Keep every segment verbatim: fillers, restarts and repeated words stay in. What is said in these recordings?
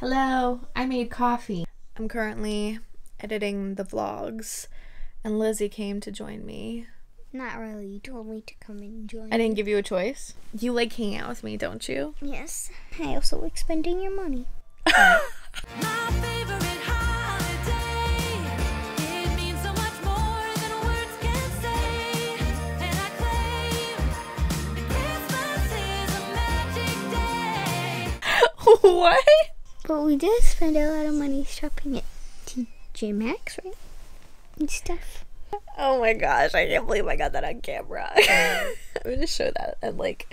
Hello, I made coffee. I'm currently editing the vlogs and Lizzie came to join me. Not really, you told me to come and join I didn't me. give you a choice? You like hanging out with me, don't you? Yes, I also like spending your money. My favorite holiday. It means so much more than words can say. And I claim that Christmas is a magic day. What? But we did spend a lot of money shopping at T J Maxx, right? And stuff. Oh my gosh, I can't believe I got that on camera. I'm gonna show that at like,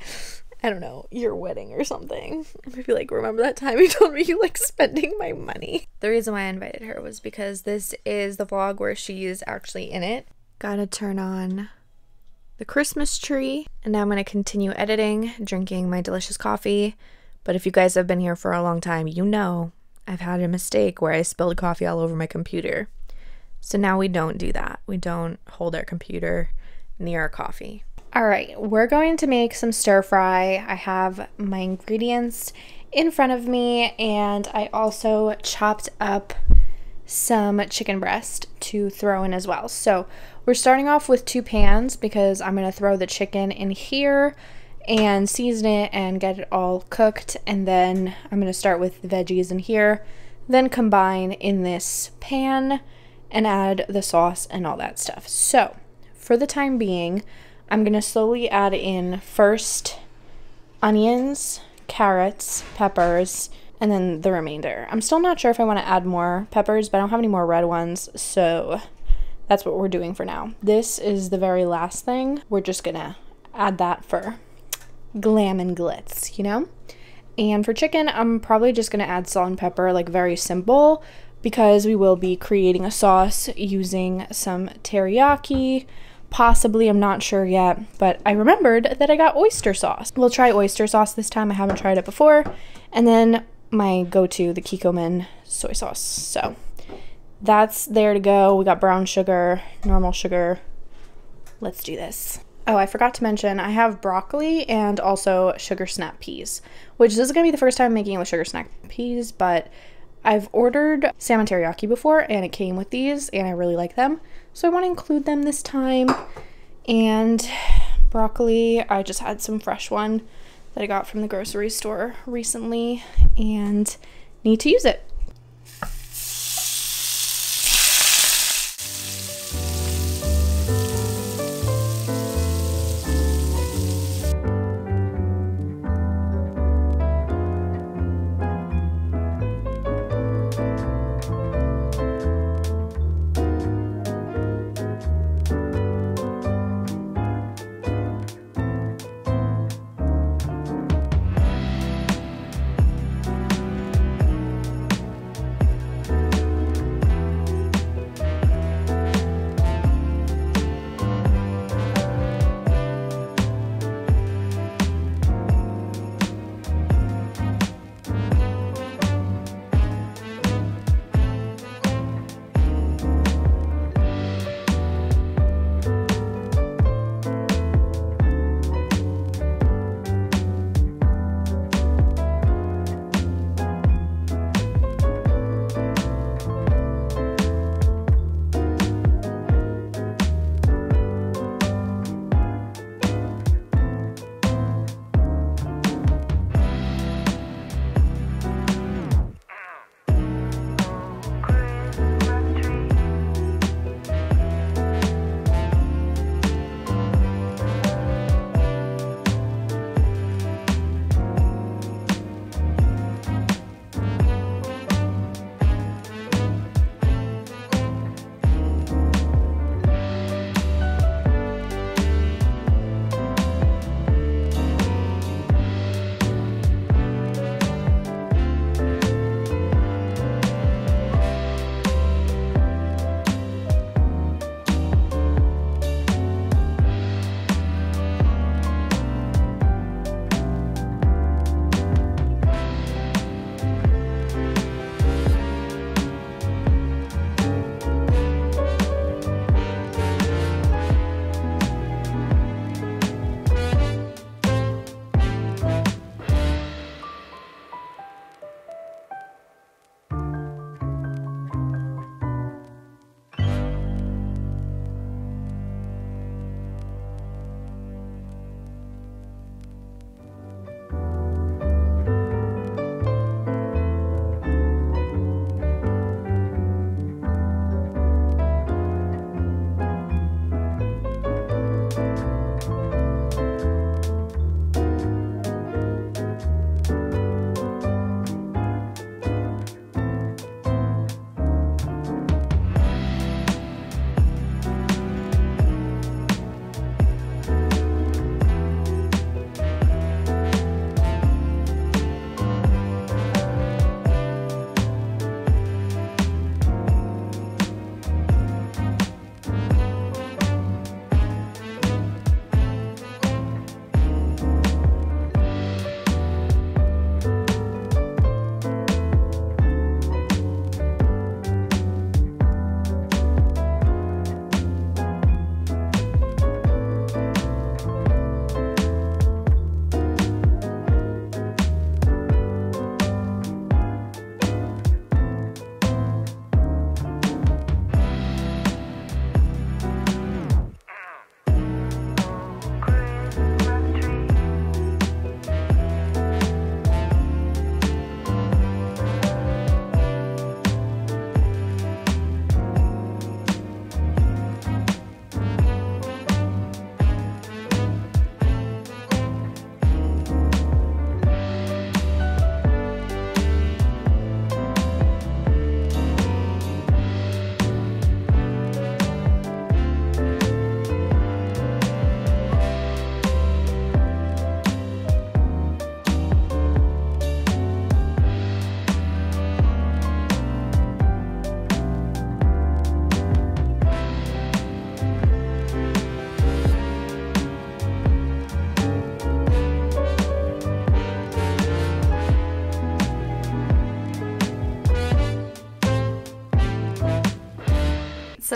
I don't know, your wedding or something. I'm gonna be like, remember that time you told me you like spending my money? The reason why I invited her was because this is the vlog where she is actually in it. Gotta turn on the Christmas tree. And now I'm gonna continue editing, drinking my delicious coffee. But if you guys have been here for a long time, you know I've had a mistake where I spilled coffee all over my computer. So now we don't do that. We don't hold our computer near our coffee. All right, we're going to make some stir fry. I have my ingredients in front of me, and I also chopped up some chicken breast to throw in as well. So we're starting off with two pans because I'm gonna throw the chicken in here and season it and get it all cooked, and then I'm gonna start with the veggies in here, then combine in this pan and add the sauce and all that stuff. So for the time being, I'm gonna slowly add in first onions, carrots, peppers, and then the remainder. I'm still not sure if I want to add more peppers, but I don't have any more red ones, so that's what we're doing for now. This is the very last thing. We're just gonna add that for glam and glitz, you know? And for chicken, I'm probably just gonna add salt and pepper, like very simple, because we will be creating a sauce using some teriyaki, possibly, I'm not sure yet, but I remembered that I got oyster sauce. We'll try oyster sauce this time, I haven't tried it before, and then my go-to, the Kikkoman soy sauce. So that's there to go. We got brown sugar, normal sugar. Let's do this. Oh, I forgot to mention, I have broccoli and also sugar snap peas, which this is gonna be the first time making it with sugar snap peas, but I've ordered salmon teriyaki before and it came with these and I really like them. So I wanna include them this time. And broccoli, I just had some fresh one that I got from the grocery store recently and need to use it.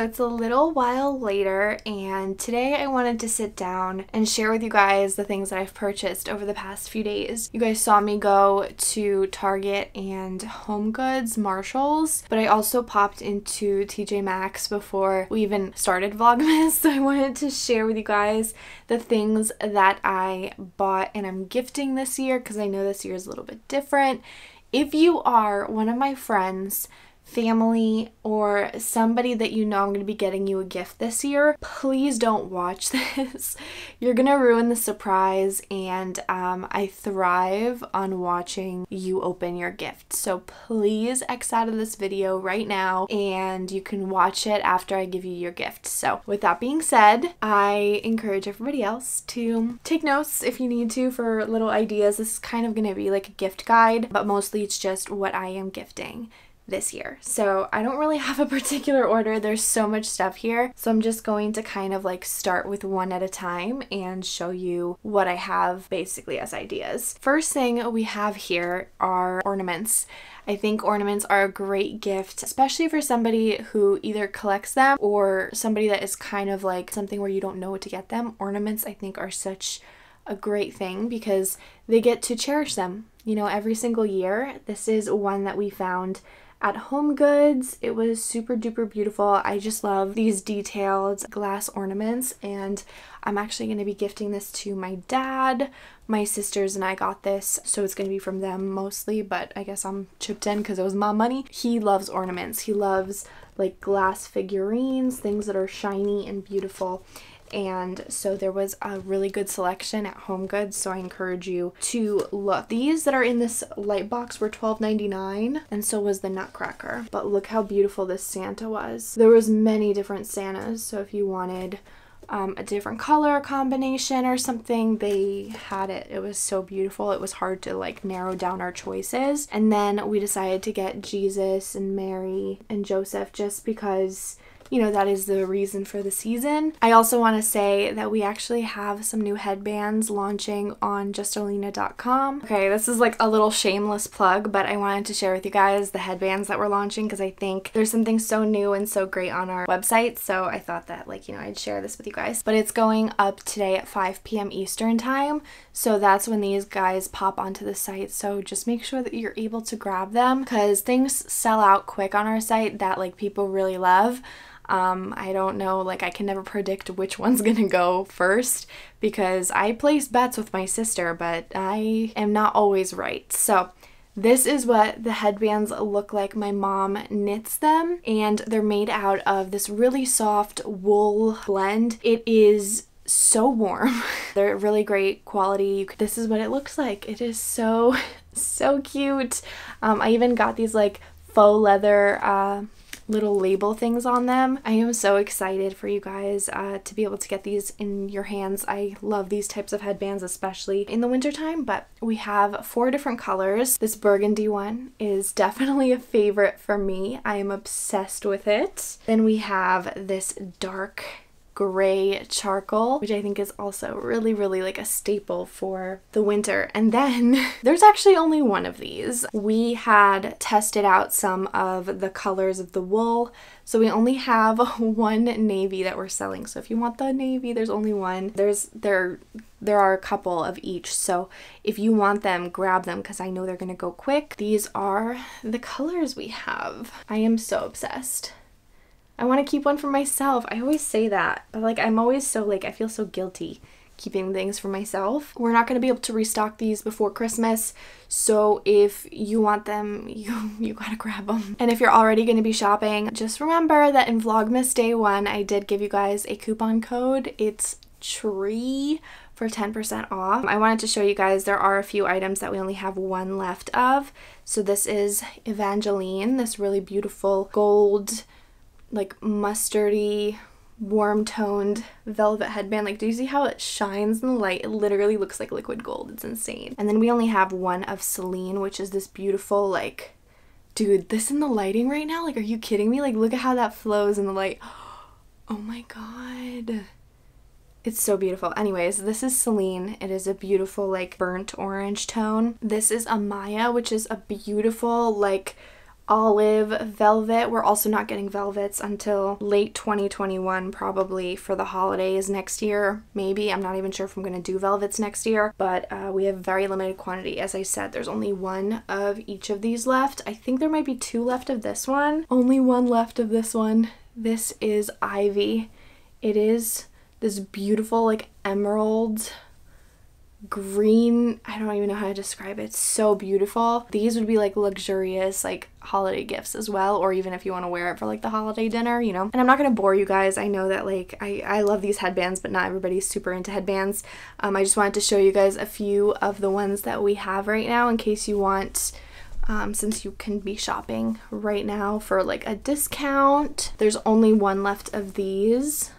So it's a little while later, and today I wanted to sit down and share with you guys the things that I've purchased over the past few days. You guys saw me go to Target and Home Goods, Marshalls, but I also popped into T J Maxx before we even started Vlogmas, so I wanted to share with you guys the things that I bought and I'm gifting this year, because I know this year is a little bit different. If you are one of my friends, family, or somebody that you know I'm going to be getting you a gift this year, please don't watch this. You're going to ruin the surprise, and um, I thrive on watching you open your gift. So please X out of this video right now, and you can watch it after I give you your gift. So with that being said, I encourage everybody else to take notes if you need to for little ideas. This is kind of going to be like a gift guide, but mostly it's just what I am gifting this year. So I don't really have a particular order. There's so much stuff here. So I'm just going to kind of like start with one at a time and show you what I have basically as ideas. First thing we have here are ornaments. I think ornaments are a great gift, especially for somebody who either collects them or somebody that is kind of like something where you don't know what to get them. Ornaments, I think, are such a great thing because they get to cherish them, you know, every single year. This is one that we found at Home Goods. It was super duper beautiful. I just love these detailed glass ornaments, and I'm actually going to be gifting this to my dad. My sisters and I got this, so it's going to be from them mostly, but I guess I'm chipped in because it was my money. He loves ornaments. He loves like glass figurines, things that are shiny and beautiful. And so there was a really good selection at Home Goods, so I encourage you to look. These that are in this light box were twelve ninety-nine, and so was the Nutcracker. But look how beautiful this Santa was. There was many different Santas, so if you wanted um, a different color combination or something, they had it. It was so beautiful. It was hard to like narrow down our choices. And then we decided to get Jesus and Mary and Joseph just because, you know, that is the reason for the season. I also want to say that we actually have some new headbands launching on just olena dot com. Okay, this is like a little shameless plug, but I wanted to share with you guys the headbands that we're launching because I think there's something so new and so great on our website. So I thought that, like, you know, I'd share this with you guys. But it's going up today at five p m Eastern time. So that's when these guys pop onto the site. So just make sure that you're able to grab them because things sell out quick on our site that like people really love. Um, I don't know, like I can never predict which one's gonna go first because I place bets with my sister, but I am not always right. So this is what the headbands look like. My mom knits them, and they're made out of this really soft wool blend. It is so warm. They're really great quality. This is what it looks like. It is so, so cute. Um, I even got these like faux leather, uh, little label things on them. I am so excited for you guys uh, to be able to get these in your hands. I love these types of headbands, especially in the wintertime, but we have four different colors. This burgundy one is definitely a favorite for me. I am obsessed with it. Then we have this dark gray charcoal, which I think is also really, really like a staple for the winter. And then there's actually only one of these. We had tested out some of the colors of the wool, so we only have one navy that we're selling. So if you want the navy, there's only one. There's there there are a couple of each, so if you want them, grab them because I know they're gonna go quick. These are the colors we have. I am so obsessed. I want to keep one for myself. I always say that, but like I'm always so like I feel so guilty keeping things for myself. We're not going to be able to restock these before Christmas, so if you want them, you you gotta grab them. And if you're already going to be shopping, just remember that in Vlogmas day one, I did give you guys a coupon code. It's TREE for ten percent off. I wanted to show you guys there are a few items that we only have one left of. So this is Evangeline, this really beautiful gold, like mustardy, warm toned velvet headband. Like, do you see how it shines in the light? It literally looks like liquid gold. It's insane. And then we only have one of Celine, which is this beautiful, like, dude, this in the lighting right now? Like, are you kidding me? Like, look at how that flows in the light. Oh my God. It's so beautiful. Anyways, this is Celine. It is a beautiful, like, burnt orange tone. This is Amaya, which is a beautiful, like, olive velvet. We're also not getting velvets until late twenty twenty-one, probably for the holidays next year. Maybe, I'm not even sure if I'm going to do velvets next year, but uh, we have very limited quantity. As I said, there's only one of each of these left. I think there might be two left of this one. Only one left of this one. This is Ivy. It is this beautiful like emerald green, I don't even know how to describe it. It's so beautiful. These would be like luxurious like holiday gifts as well, or even if you want to wear it for like the holiday dinner, you know. And I'm not gonna bore you guys. I know that like I, I love these headbands, but not everybody's super into headbands. Um, I just wanted to show you guys a few of the ones that we have right now in case you want, um, since you can be shopping right now for like a discount. There's only one left of these.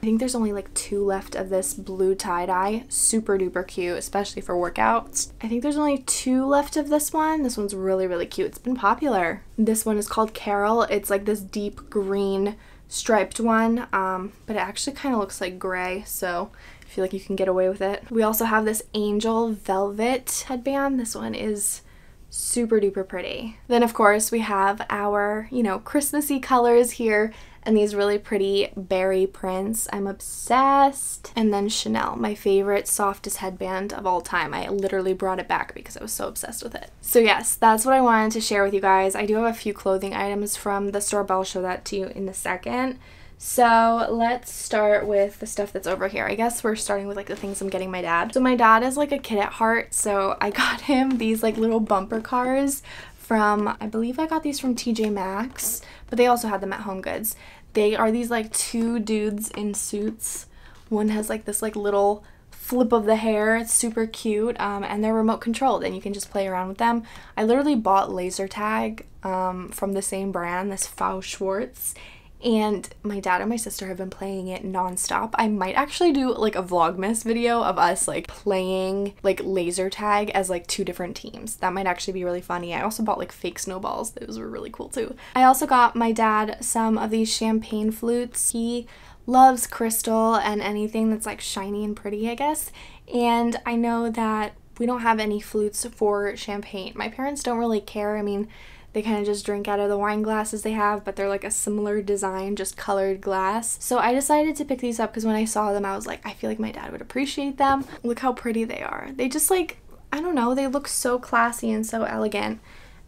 I think there's only like two left of this blue tie-dye. Super duper cute, especially for workouts. I think there's only two left of this one. This one's really, really cute. It's been popular. This one is called Carol. It's like this deep green striped one, um, but it actually kind of looks like gray, so I feel like you can get away with it. We also have this angel velvet headband. This one is super duper pretty. Then of course we have our, you know, Christmassy colors here. And these really pretty berry prints. I'm obsessed. And then Chanel, my favorite softest headband of all time. I literally brought it back because I was so obsessed with it. So yes, that's what I wanted to share with you guys. I do have a few clothing items from the store, but I'll show that to you in a second. So let's start with the stuff that's over here. I guess we're starting with like the things I'm getting my dad. So my dad is like a kid at heart. So I got him these like little bumper cars from, I believe I got these from T J Maxx, but they also had them at Home Goods. They are these like two dudes in suits. One has like this like little flip of the hair. It's super cute, um, and they're remote controlled and you can just play around with them. I literally bought laser tag um, from the same brand, this Pfau Schwartz, and my dad and my sister have been playing it nonstop. I might actually do like a Vlogmas video of us like playing like laser tag as like two different teams. That might actually be really funny. I also bought like fake snowballs. Those were really cool too. I also got my dad some of these champagne flutes. He loves crystal and anything that's like shiny and pretty, I guess. And I know that we don't have any flutes for champagne. My parents don't really care. I mean, they kind of just drink out of the wine glasses they have, but they're like a similar design, just colored glass. So I decided to pick these up because when I saw them, I was like, I feel like my dad would appreciate them. Look how pretty they are. They just like, I don't know, they look so classy and so elegant.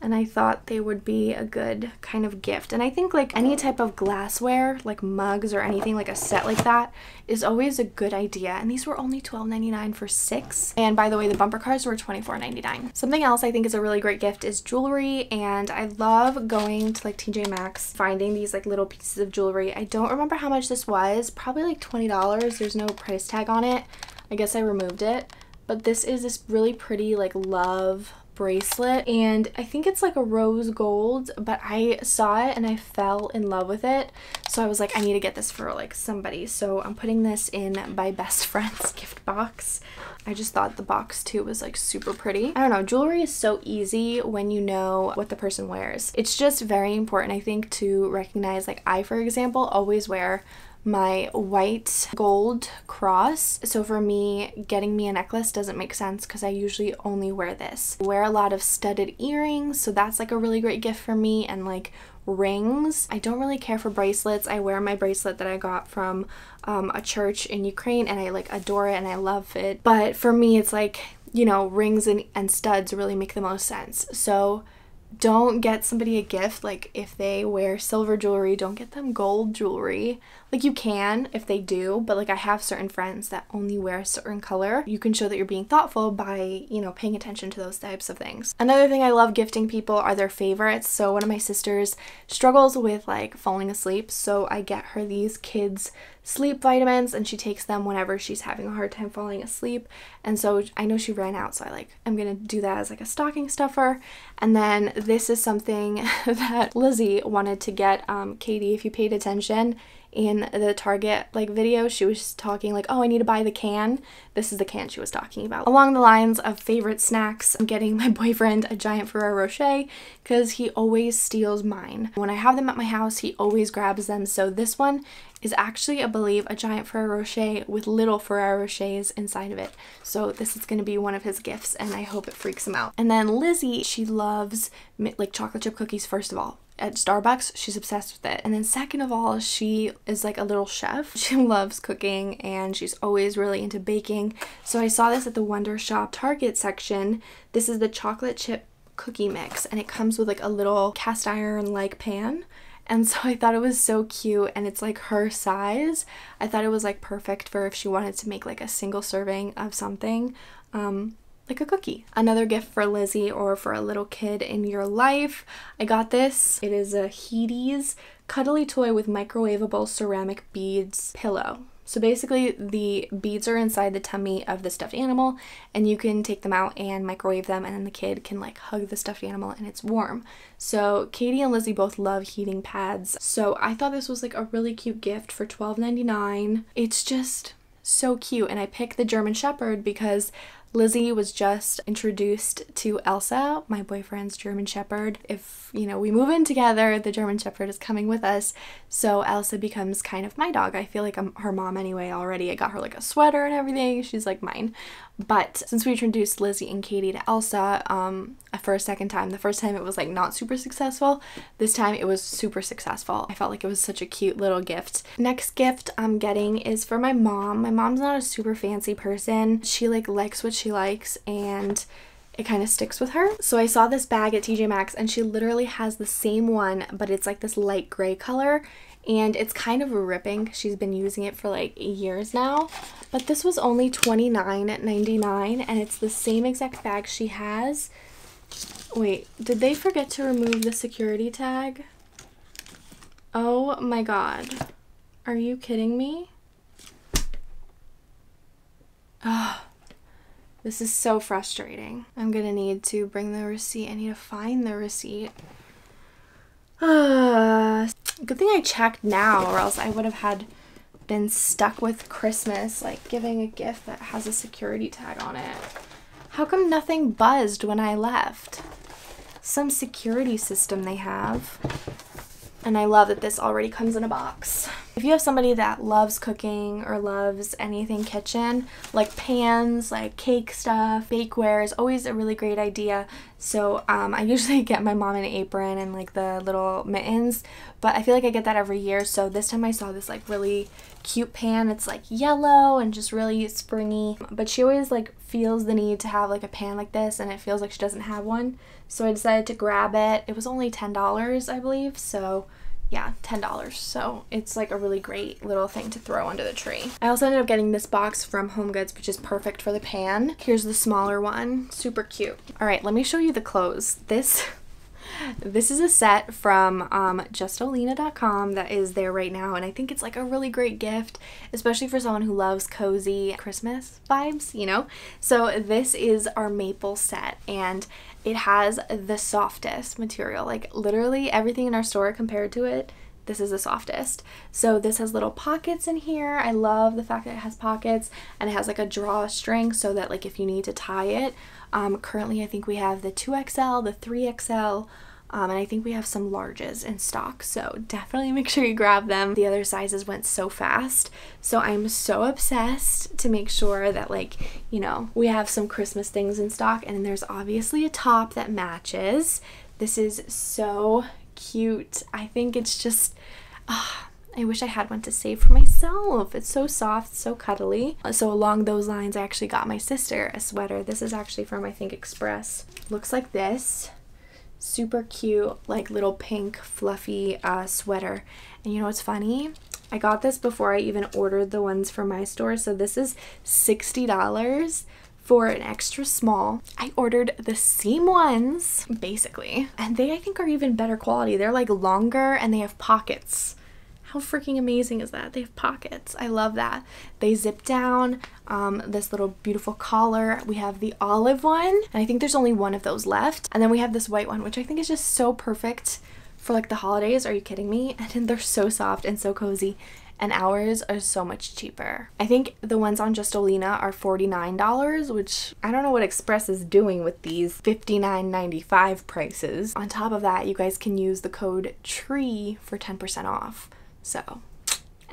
And I thought they would be a good kind of gift. And I think like any type of glassware, like mugs or anything, like a set like that is always a good idea. And these were only twelve ninety-nine for six. And by the way, the bumper cars were twenty-four ninety-nine. Something else I think is a really great gift is jewelry. And I love going to like T J Maxx, finding these like little pieces of jewelry. I don't remember how much this was, probably like twenty dollars. There's no price tag on it. I guess I removed it. But this is this really pretty like love bracelet, and I think it's like a rose gold, but I saw it and I fell in love with it, so I was like, I need to get this for like somebody. So I'm putting this in my best friend's gift box. I just thought the box too was like super pretty. I don't know, jewelry is so easy when you know what the person wears. It's just very important, I think, to recognize, like, I, for example, always wear my white gold cross. So for me, getting me a necklace doesn't make sense because I usually only wear this. I wear a lot of studded earrings, so that's like a really great gift for me, and like rings. I don't really care for bracelets. I wear my bracelet that I got from um, a church in Ukraine, and I like adore it and I love it. But for me, it's like, you know, rings and, and studs really make the most sense. So don't get somebody a gift, like, if they wear silver jewelry, don't get them gold jewelry. Like, you can if they do, but like, I have certain friends that only wear a certain color. You can show that you're being thoughtful by, you know, paying attention to those types of things. Another thing I love gifting people are their favorites. So one of my sisters struggles with like falling asleep, so I get her these kids sleep vitamins, and she takes them whenever she's having a hard time falling asleep. And so I know she ran out, so I like I'm gonna do that as like a stocking stuffer. And then this is something that Lizzie wanted to get. um Katie, if you paid attention in the Target like video, she was talking like, oh, I need to buy the can. This is the can she was talking about. Along the lines of favorite snacks, I'm getting my boyfriend a giant Ferrero Rocher because he always steals mine. When I have them at my house, he always grabs them. So this one is actually, I believe, a giant Ferrero Rocher with little Ferrero Rochers inside of it. So this is going to be one of his gifts, and I hope it freaks him out. And then Lizzie, she loves like chocolate chip cookies, first of all. At Starbucks, she's obsessed with it. And then second of all, she is like a little chef. She loves cooking and she's always really into baking. So I saw this at the Wonder Shop Target section. This is the chocolate chip cookie mix, and it comes with like a little cast iron like pan. And so I thought it was so cute, and it's like her size. I thought it was like perfect for if she wanted to make like a single serving of something. Um, like a cookie. Another gift for Lizzie, or for a little kid in your life, I got this. It is a Heaties cuddly toy with microwavable ceramic beads pillow. So basically the beads are inside the tummy of the stuffed animal, and you can take them out and microwave them, and then the kid can like hug the stuffed animal and it's warm. So Katie and Lizzie both love heating pads, so I thought this was like a really cute gift for twelve ninety-nine. It's just so cute. And I picked the German Shepherd because Lizzie was just introduced to Elsa, my boyfriend's German Shepherd. If, you know, we move in together, the German Shepherd is coming with us. So Elsa becomes kind of my dog. I feel like I'm her mom anyway already. I got her like a sweater and everything. She's like mine. But since we introduced Lizzie and Katie to Elsa um, for a second time, the first time it was like not super successful. This time it was super successful. I felt like it was such a cute little gift. Next gift I'm getting is for my mom. My mom's not a super fancy person. She like likes what she she likes, and it kind of sticks with her. So I saw this bag at T J Maxx, and she literally has the same one, but it's like this light gray color, and it's kind of ripping. She's been using it for like years now, but this was only twenty-nine ninety-nine, and it's the same exact bag she has. Wait, did they forget to remove the security tag? Oh my god, are you kidding me? Ugh. This is so frustrating. I'm gonna need to bring the receipt. I need to find the receipt. Uh, good thing I checked now, or else I would have had been stuck with Christmas, like giving a gift that has a security tag on it. How come nothing buzzed when I left? Some security system they have. And I love that this already comes in a box. If you have somebody that loves cooking or loves anything kitchen, like pans, like cake stuff, bakeware is always a really great idea. So um, I usually get my mom an apron and like the little mittens, but I feel like I get that every year. So this time I saw this like really cute pan. It's like yellow and just really springy, but she always like feels the need to have like a pan like this, and it feels like she doesn't have one. So I decided to grab it. It was only ten dollars, I believe. So yeah, ten dollars. So it's like a really great little thing to throw under the tree. I also ended up getting this box from Home Goods, which is perfect for the pan. Here's the smaller one. Super cute. All right, let me show you the clothes. This... This is a set from um, just olena dot com that is there right now, and I think it's like a really great gift, especially for someone who loves cozy Christmas vibes, you know? So this is our maple set, and it has the softest material. Like literally everything in our store compared to it, this is the softest. So this has little pockets in here. I love the fact that it has pockets, and it has like a drawstring so that like if you need to tie it. Um, currently I think we have the two X L, the three X L, um, and I think we have some larges in stock, so definitely make sure you grab them. The other sizes went so fast, so I'm so obsessed to make sure that like, you know, we have some Christmas things in stock. And then there's obviously a top that matches. This is so cute. I think it's just, uh, I wish I had one to save for myself. It's so soft, so cuddly. So along those lines, I actually got my sister a sweater. This is actually from, I think, Express. Looks like this. Super cute, like little pink fluffy uh, sweater. And you know what's funny? I got this before I even ordered the ones from my store. So this is sixty dollars. For an extra small. I ordered the same ones, basically. And they, I think, are even better quality. They're like longer and they have pockets. How freaking amazing is that? They have pockets. I love that. They zip down. Um, this little beautiful collar. We have the olive one, and I think there's only one of those left. And then we have this white one, which I think is just so perfect for like the holidays. Are you kidding me? And they're so soft and so cozy. And ours are so much cheaper. I think the ones on Justolena are forty-nine dollars, which I don't know what Express is doing with these fifty-nine ninety-five prices. On top of that, you guys can use the code TREE for ten percent off. So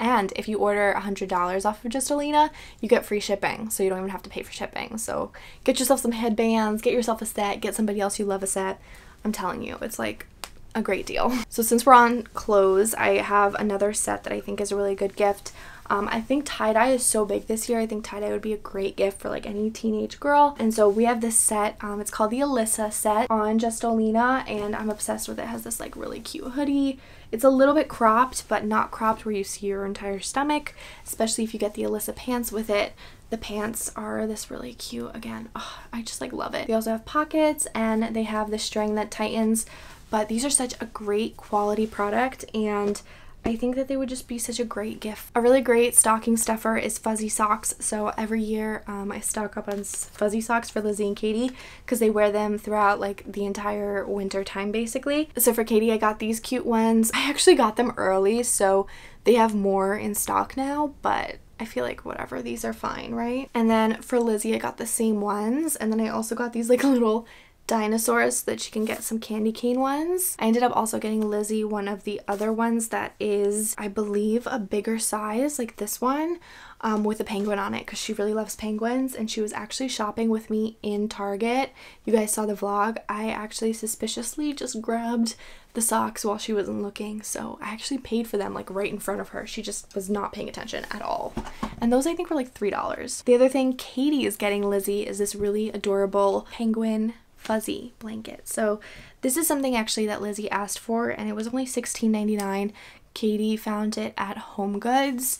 And if you order one hundred dollars off of Justolena, you get free shipping, so you don't even have to pay for shipping. So get yourself some headbands, get yourself a set, get somebody else you love a set. I'm telling you, it's like a great deal. So since we're on clothes, I have another set that I think is a really good gift. Um, I think tie-dye is so big this year. I think tie-dye would be a great gift for like any teenage girl. And so we have this set. Um, it's called the Alyssa set on Justolena, and I'm obsessed with it. It has this like really cute hoodie. It's a little bit cropped, but not cropped where you see your entire stomach, especially if you get the Alyssa pants with it. The pants are this really cute, again, oh, I just like love it. They also have pockets, and they have the string that tightens, but these are such a great quality product, and I think that they would just be such a great gift. A really great stocking stuffer is fuzzy socks. So every year um, I stock up on fuzzy socks for Lizzie and Katie because they wear them throughout like the entire winter time basically. So for Katie, I got these cute ones. I actually got them early, so they have more in stock now, but I feel like whatever, these are fine, right? And then for Lizzie, I got the same ones. And then I also got these like little dinosaurs that she can get some candy cane ones. I ended up also getting Lizzie one of the other ones that is, I believe, a bigger size, like this one, um, with a penguin on it because she really loves penguins, and she was actually shopping with me in Target. You guys saw the vlog. I actually suspiciously just grabbed the socks while she wasn't looking, so I actually paid for them like right in front of her. She just was not paying attention at all. And those I think were like three dollars. The other thing Katie is getting Lizzie is this really adorable penguin fuzzy blanket. So this is something actually that Lizzie asked for, and it was only sixteen ninety-nine. Katie found it at Home Goods.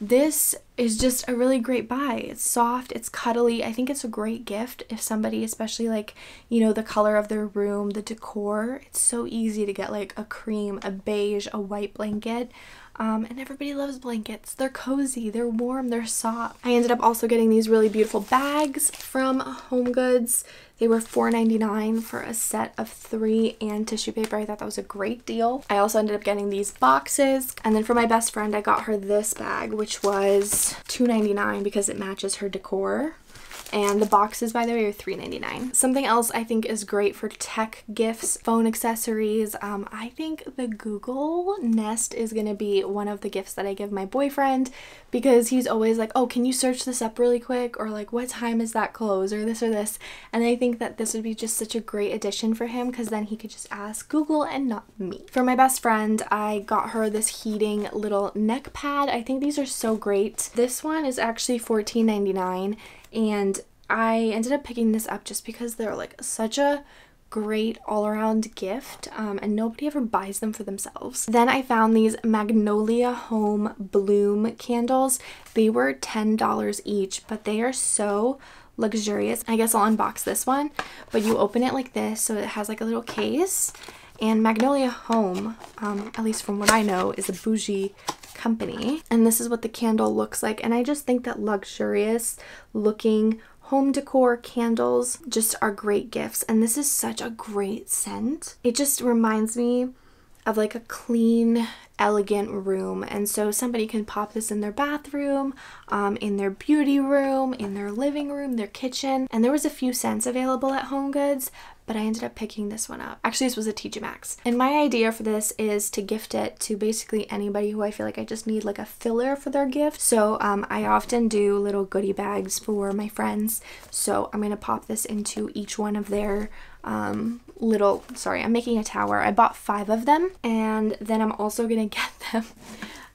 This is just a really great buy. It's soft, it's cuddly. I think it's a great gift if somebody, especially like, you know, the color of their room, the decor. It's so easy to get like a cream, a beige, a white blanket. Um, and everybody loves blankets. They're cozy, they're warm, they're soft. I ended up also getting these really beautiful bags from Home Goods. They were four ninety-nine for a set of three and tissue paper. I thought that was a great deal. I also ended up getting these boxes. And then for my best friend, I got her this bag, which was two ninety-nine because it matches her decor. And the boxes, by the way, are three ninety-nine. Something else I think is great for tech gifts, phone accessories. Um, I think the Google Nest is going to be one of the gifts that I give my boyfriend because he's always like, oh, can you search this up really quick? Or like, what time is that close? Or this or this. And I think that this would be just such a great addition for him because then he could just ask Google and not me. For my best friend, I got her this heating little neck pad. I think these are so great. This one is actually fourteen ninety-nine. And I ended up picking this up just because they're like such a great all-around gift, um, and nobody ever buys them for themselves. Then I found these Magnolia Home Bloom candles. They were ten dollars each, but they are so luxurious. I guess I'll unbox this one, but you open it like this, so it has like a little case. And Magnolia Home, um, at least from what I know, is a bougie company, and this is what the candle looks like. And I just think that luxurious looking home decor candles just are great gifts, and this is such a great scent. It just reminds me of like a clean, elegant room, and so somebody can pop this in their bathroom, um, in their beauty room, in their living room, their kitchen. And there was a few scents available at Home Goods, but I ended up picking this one up. Actually, this was a T J Maxx. And my idea for this is to gift it to basically anybody who I feel like I just need like a filler for their gift. So um, I often do little goodie bags for my friends. So I'm gonna pop this into each one of their um, little, sorry, I'm making a tower. I bought five of them, and then I'm also gonna get them.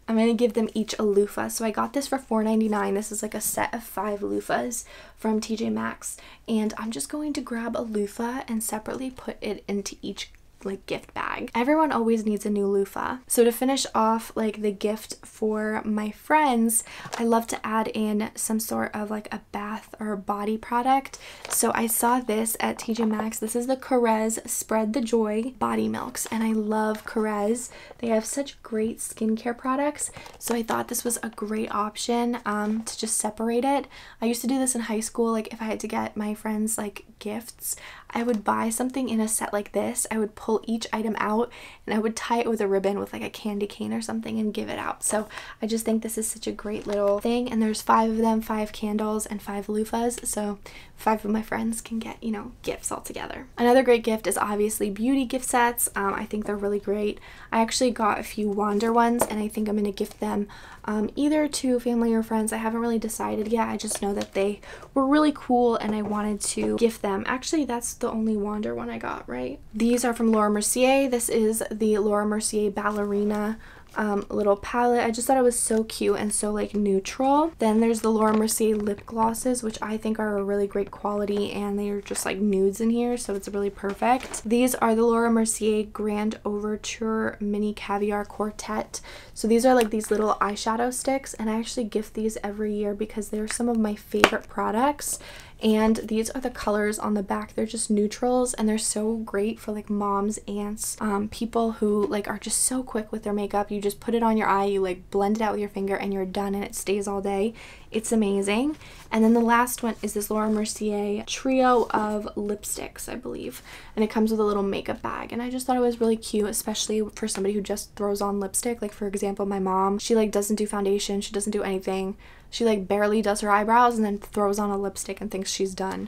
I'm going to give them each a loofah. So I got this for four ninety-nine. This is like a set of five loofahs from T J Maxx. And I'm just going to grab a loofah and separately put it into each like gift bag. Everyone always needs a new loofah. So to finish off like the gift for my friends, I love to add in some sort of like a bath or body product. So I saw this at T J Maxx. This is the Caress Spread the Joy Body Milks, and I love Caress. They have such great skincare products, so I thought this was a great option um, to just separate it. I used to do this in high school. Like if I had to get my friends like gifts, I would buy something in a set like this. I would pull pull each item out and I would tie it with a ribbon with like a candy cane or something and give it out. So I just think this is such a great little thing, and there's five of them, five candles and five loofahs, so five of my friends can get, you know, gifts all together. Another great gift is obviously beauty gift sets. Um, I think they're really great. I actually got a few Wander ones and I think I'm going to gift them um, either to family or friends. I haven't really decided yet. I just know that they were really cool and I wanted to gift them. Actually, that's the only Wander one I got, right? These are from Laura Mercier. This is the Laura Mercier Ballerina um, little palette. I just thought it was so cute and so like neutral. Then there's the Laura Mercier lip glosses, which I think are a really great quality, and they are just like nudes in here, so it's really perfect. These are the Laura Mercier Grand Overture Mini Caviar Quartet. So these are like these little eyeshadow sticks, and I actually gift these every year because they're some of my favorite products. And these are the colors on the back. They're just neutrals and they're so great for like moms, aunts, um, people who like are just so quick with their makeup. You just put it on your eye, you like blend it out with your finger and you're done, and it stays all day. It's amazing. And then the last one is this Laura Mercier trio of lipsticks, I believe, and it comes with a little makeup bag, and I just thought it was really cute, especially for somebody who just throws on lipstick. Like for example, my mom, she like doesn't do foundation, she doesn't do anything. She like barely does her eyebrows and then throws on a lipstick and thinks she's done.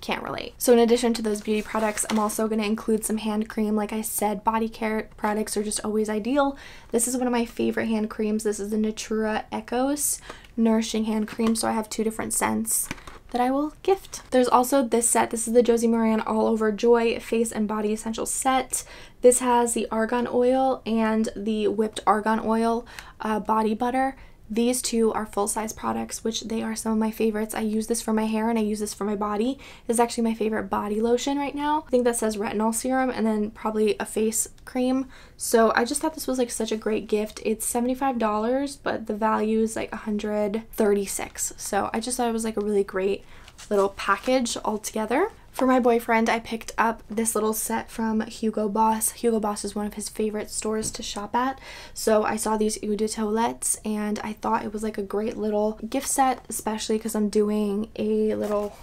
Can't relate. So in addition to those beauty products, I'm also going to include some hand cream. Like I said, body care products are just always ideal. This is one of my favorite hand creams. This is the Natura Echos Nourishing Hand Cream. So I have two different scents that I will gift. There's also this set. This is the Josie Moran All Over Joy Face and Body Essentials set. This has the argan oil and the whipped argan oil uh, body butter. These two are full-size products, which they are some of my favorites. I use this for my hair and I use this for my body. This is actually my favorite body lotion right now. I think that says retinol serum and then probably a face cream. So I just thought this was like such a great gift. It's seventy-five dollars, but the value is like one hundred thirty-six dollars. So I just thought it was like a really great little package altogether. For my boyfriend, I picked up this little set from Hugo Boss. Hugo Boss is one of his favorite stores to shop at. So I saw these eau de toilettes and I thought it was like a great little gift set, especially because I'm doing a little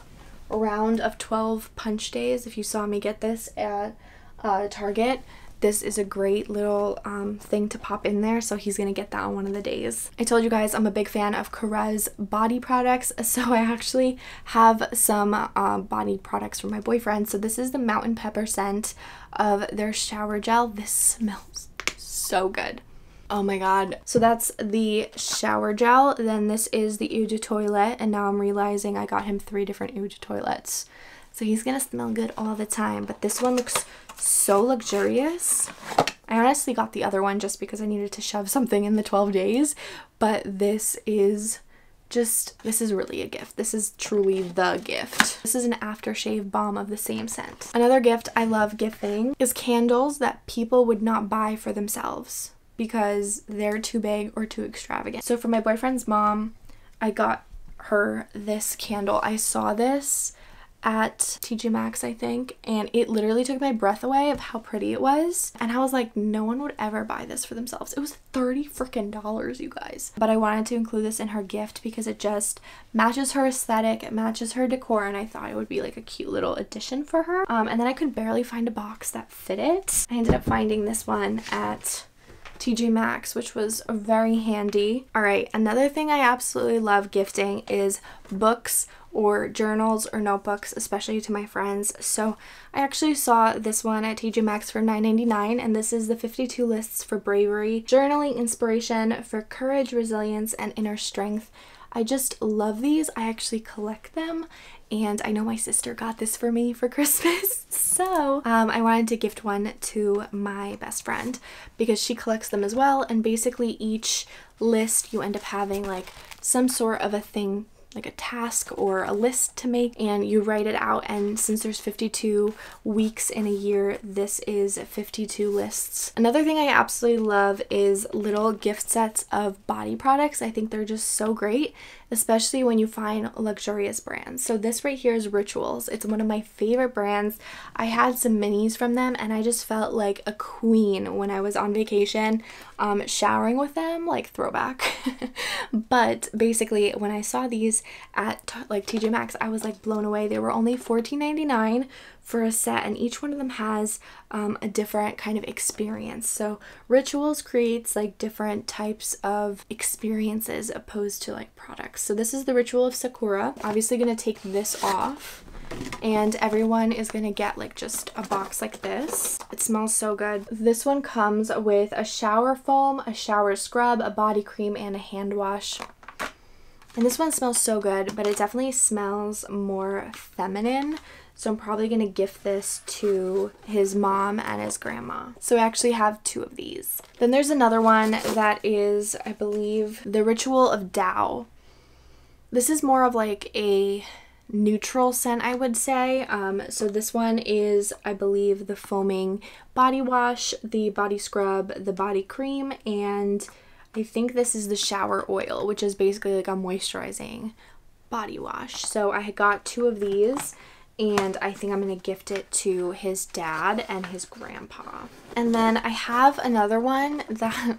round of twelve punch days. If you saw me get this at uh, Target, this is a great little um, thing to pop in there, so he's gonna get that on one of the days. I told you guys I'm a big fan of Caress body products, so I actually have some uh, body products for my boyfriend. So this is the Mountain Pepper scent of their shower gel. This smells so good. Oh my god. So that's the shower gel. Then this is the eau de toilette, and now I'm realizing I got him three different eau de toilettes. So he's gonna smell good all the time, but this one looks so luxurious. I honestly got the other one just because I needed to shove something in the twelve days, but this is just, this is really a gift. This is truly the gift. This is an aftershave balm of the same scent. Another gift I love gifting is candles that people would not buy for themselves because they're too big or too extravagant. So for my boyfriend's mom, I got her this candle. I saw this at T J Maxx, I think, and it literally took my breath away of how pretty it was, and I was like, no one would ever buy this for themselves. It was thirty freaking dollars, you guys, but I wanted to include this in her gift because it just matches her aesthetic, it matches her decor, and I thought it would be like a cute little addition for her. Um, and then I could barely find a box that fit it. I ended up finding this one at T J Maxx, which was very handy. All right, another thing I absolutely love gifting is books or journals or notebooks, especially to my friends. So I actually saw this one at T J Maxx for nine ninety-nine, and this is the fifty-two lists for bravery, journaling inspiration for courage, resilience, and inner strength. I just love these. I actually collect them, and I know my sister got this for me for Christmas, so um, I wanted to gift one to my best friend because she collects them as well, and basically each list you end up having like some sort of a thing, like a task or a list to make, and you write it out, and since there's fifty-two weeks in a year, this is fifty-two lists. Another thing I absolutely love is little gift sets of body products. I think they're just so great, especially when you find luxurious brands. So this right here is Rituals. It's one of my favorite brands. I had some minis from them and I just felt like a queen when I was on vacation, um, showering with them, like throwback. But basically when I saw these, at like T J Maxx, I was like blown away. They were only fourteen ninety-nine for a set, and each one of them has um, a different kind of experience. So Rituals creates like different types of experiences opposed to like products. So this is the Ritual of Sakura. Obviously gonna take this off, and everyone is gonna get like just a box like this. It smells so good. This one comes with a shower foam, a shower scrub, a body cream, and a hand wash. And this one smells so good, but it definitely smells more feminine. So I'm probably gonna gift this to his mom and his grandma. So I actually have two of these. Then there's another one that is, I believe, the Ritual of Dao. This is more of like a neutral scent, I would say. Um, so this one is, I believe, the foaming body wash, the body scrub, the body cream, and I think this is the shower oil, which is basically like a moisturizing body wash. So I got two of these, and I think I'm gonna gift it to his dad and his grandpa. And then I have another one that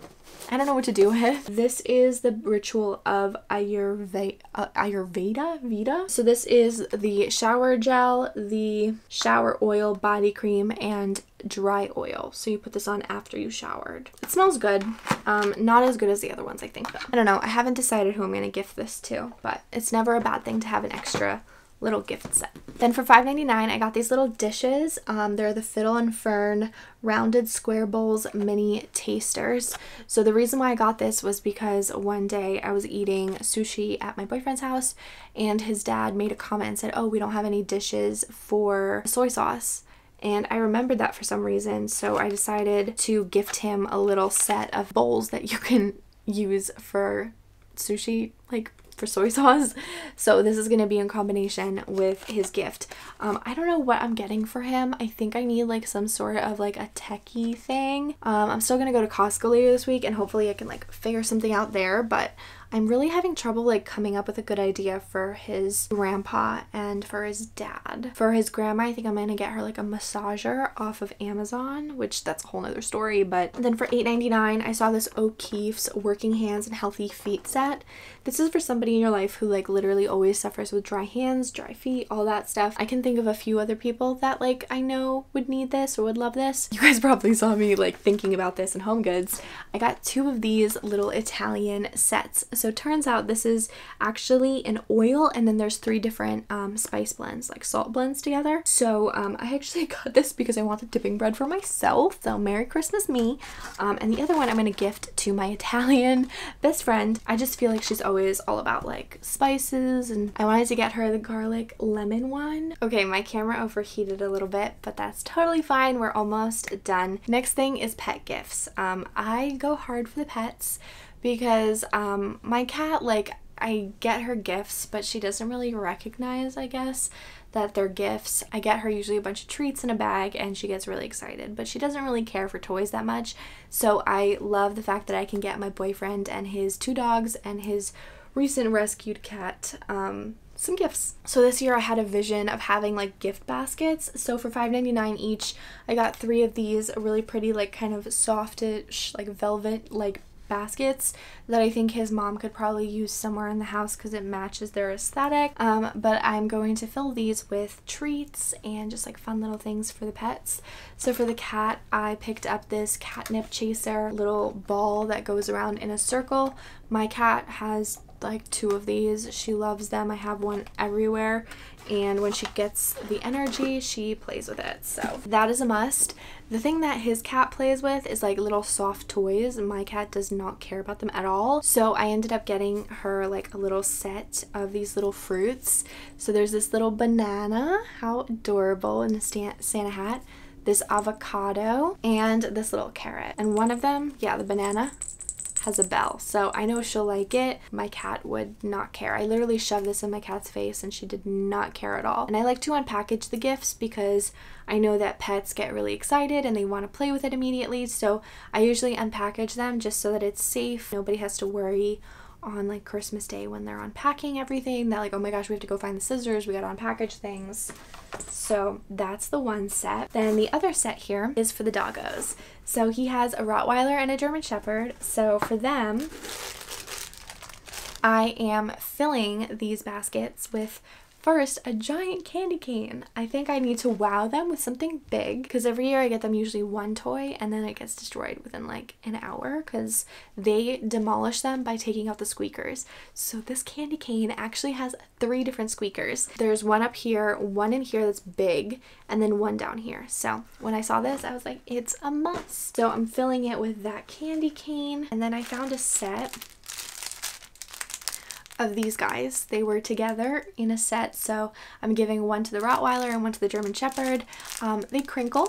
I don't know what to do with. This is the Ritual of Ayurveda, uh, Ayurveda Vida. So this is the shower gel, the shower oil, body cream, and dry oil. So you put this on after you showered. It smells good. Um, not as good as the other ones, I think, though. I don't know. I haven't decided who I'm gonna gift this to, but it's never a bad thing to have an extra little gift set. Then for five ninety-nine, I got these little dishes. Um, they're the Fiddle and Fern rounded square bowls mini tasters. So the reason why I got this was because one day I was eating sushi at my boyfriend's house, and his dad made a comment and said, oh, we don't have any dishes for soy sauce. And I remembered that for some reason, so I decided to gift him a little set of bowls that you can use for sushi, like for soy sauce. So this is going to be in combination with his gift. Um, I don't know what I'm getting for him. I think I need like some sort of like a techie thing. Um, I'm still going to go to Costco later this week, and hopefully I can like figure something out there, but I'm really having trouble like coming up with a good idea for his grandpa and for his dad. For his grandma, I think I'm gonna get her like a massager off of Amazon, which that's a whole nother story. But then for eight ninety-nine, I saw this O'Keeffe's Working Hands and Healthy Feet set. This is for somebody in your life who like literally always suffers with dry hands, dry feet, all that stuff. I can think of a few other people that like I know would need this or would love this. You guys probably saw me like thinking about this in Home Goods. I got two of these little Italian sets. So So it turns out this is actually an oil, and then there's three different um, spice blends, like salt blends together. So um, I actually got this because I wanted dipping bread for myself. So Merry Christmas, me. Um, and the other one I'm going to gift to my Italian best friend. I just feel like she's always all about like spices, and I wanted to get her the garlic lemon one. Okay, my camera overheated a little bit, but that's totally fine. We're almost done. Next thing is pet gifts. Um, I go hard for the pets, because um, my cat, like, I get her gifts, but she doesn't really recognize, I guess, that they're gifts. I get her usually a bunch of treats in a bag, and she gets really excited, but she doesn't really care for toys that much. So I love the fact that I can get my boyfriend and his two dogs and his recent rescued cat um, some gifts. So this year I had a vision of having like gift baskets. So for five ninety-nine each, I got three of these really pretty, like, kind of softish, like velvet, like, baskets that I think his mom could probably use somewhere in the house because it matches their aesthetic. Um, but I'm going to fill these with treats and just like fun little things for the pets. So for the cat, I picked up this catnip chaser little ball that goes around in a circle. My cat has like two of these. She loves them. I have one everywhere, and when she gets the energy, she plays with it. So that is a must. The thing that his cat plays with is like little soft toys. My cat does not care about them at all. So I ended up getting her like a little set of these little fruits. So there's this little banana, how adorable, in a Santa hat, this avocado, and this little carrot. And one of them, yeah, the banana, has a bell, so I know she'll like it. My cat would not care. I literally shoved this in my cat's face and she did not care at all. And I like to unpackage the gifts because I know that pets get really excited and they want to play with it immediately, so I usually unpackage them just so that it's safe. Nobody has to worry on like Christmas Day when they're unpacking everything that like, oh my gosh, we have to go find the scissors, we gotta unpackage things. So that's the one set. Then the other set here is for the doggos. So he has a Rottweiler and a German Shepherd. So for them, I am filling these baskets with, first, a giant candy cane. I think I need to wow them with something big, because every year I get them usually one toy and then it gets destroyed within like an hour because they demolish them by taking out the squeakers. So this candy cane actually has three different squeakers. There's one up here, one in here that's big, and then one down here. So when I saw this, I was like, it's a must. So I'm filling it with that candy cane. And then I found a set of these guys. They were together in a set, so I'm giving one to the Rottweiler and one to the German Shepherd. Um, they crinkle,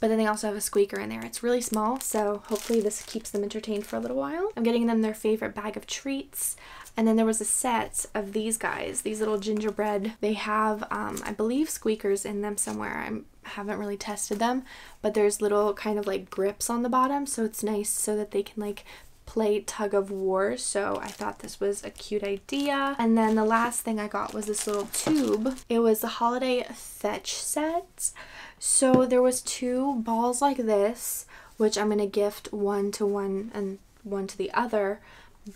but then they also have a squeaker in there. It's really small, so hopefully this keeps them entertained for a little while. I'm getting them their favorite bag of treats. And then there was a set of these guys, these little gingerbread. They have, um, I believe, squeakers in them somewhere. I'm haven't really tested them, but there's little kind of like grips on the bottom, so it's nice so that they can like play tug of war. So I thought this was a cute idea. And then the last thing I got was this little tube. It was the holiday fetch set. So there was two balls like this, which I'm gonna gift one to one and one to the other.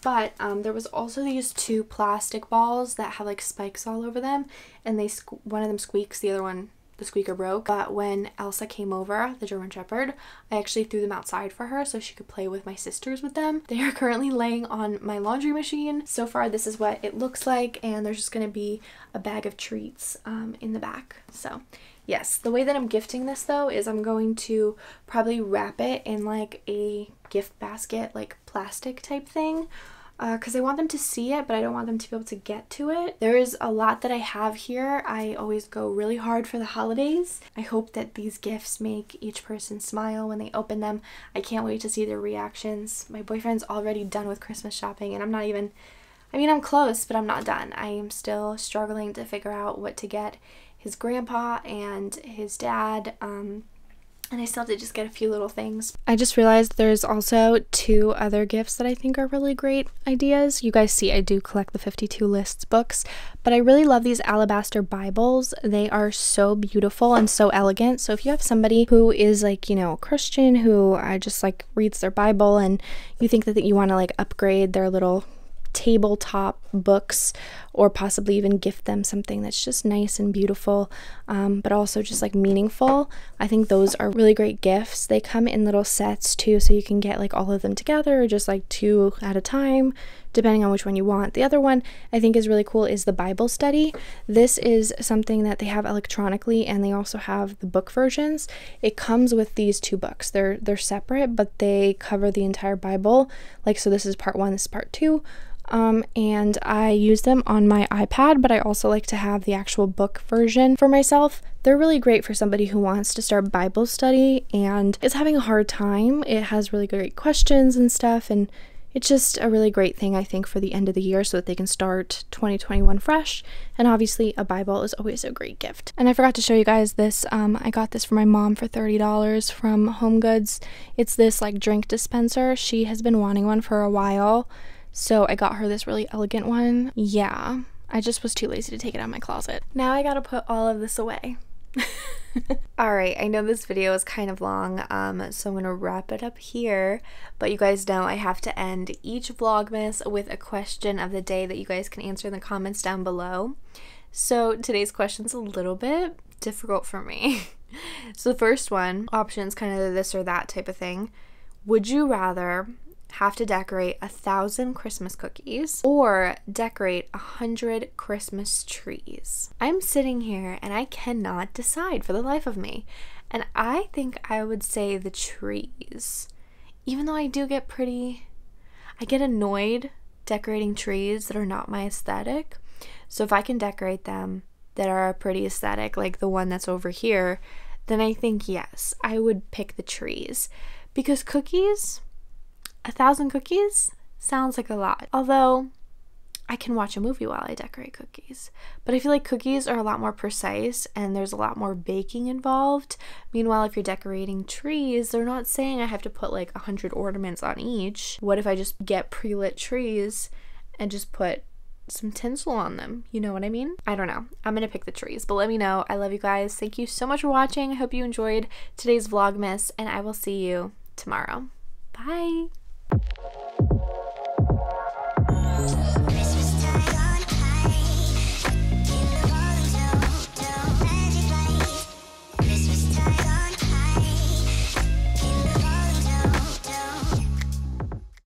But um, there was also these two plastic balls that have like spikes all over them, and they one of them squeaks, the other one, the squeaker, broke. But when Elsa came over, the German Shepherd, I actually threw them outside for her so she could play with my sisters with them. They are currently laying on my laundry machine. So far, this is what it looks like, and there's just gonna be a bag of treats um, in the back. So yes, the way that I'm gifting this though is I'm going to probably wrap it in like a gift basket, like plastic type thing, because uh, I want them to see it, but I don't want them to be able to get to it. There is a lot that I have here. I always go really hard for the holidays. I hope that these gifts make each person smile when they open them. I can't wait to see their reactions. My boyfriend's already done with Christmas shopping, and I'm not even, I mean, I'm close, but I'm not done. I am still struggling to figure out what to get his grandpa and his dad, um, and I still did just get a few little things. I just realized there's also two other gifts that I think are really great ideas. You guys see I do collect the fifty-two Lists books, but I really love these alabaster Bibles. They are so beautiful and so elegant. So if you have somebody who is like, you know, a Christian who I just like reads their Bible, and you think that, that you want to like upgrade their little tabletop books, or possibly even gift them something that's just nice and beautiful, um, but also just like meaningful, I think those are really great gifts. They come in little sets too, so you can get like all of them together or just like two at a time, depending on which one you want. The other one I think is really cool is the Bible study. This is something that they have electronically, and they also have the book versions. It comes with these two books. They're they're separate, but they cover the entire Bible. Like, so this is part one, this is part two. Um, and I use them on my iPad, but I also like to have the actual book version for myself. They're really great for somebody who wants to start Bible study and is having a hard time. It has really great questions and stuff, and it's just a really great thing, I think, for the end of the year so that they can start twenty twenty-one fresh. And obviously a Bible is always a great gift. And I forgot to show you guys this. Um, I got this for my mom for thirty dollars from Home Goods. It's this like drink dispenser. She has been wanting one for a while, so I got her this really elegant one. Yeah, I just was too lazy to take it out of my closet. Now I gotta put all of this away. All right, I know this video is kind of long, um, so I'm gonna wrap it up here, but you guys know I have to end each Vlogmas with a question of the day that you guys can answer in the comments down below. So today's question's a little bit difficult for me. So the first one, options, kind of this or that type of thing. Would you rather have to decorate a thousand Christmas cookies or decorate a hundred Christmas trees? I'm sitting here and I cannot decide for the life of me, and I think I would say the trees, even though I do get pretty, I get annoyed decorating trees that are not my aesthetic. So if I can decorate them that are a pretty aesthetic, like the one that's over here, then I think yes, I would pick the trees, because cookies, a thousand cookies sounds like a lot, although I can watch a movie while I decorate cookies. But I feel like cookies are a lot more precise and there's a lot more baking involved. Meanwhile, if you're decorating trees, they're not saying I have to put like a hundred ornaments on each. What if I just get pre-lit trees and just put some tinsel on them? You know what I mean? I don't know. I'm gonna pick the trees, but let me know. I love you guys. Thank you so much for watching. I hope you enjoyed today's Vlogmas, and I will see you tomorrow. Bye!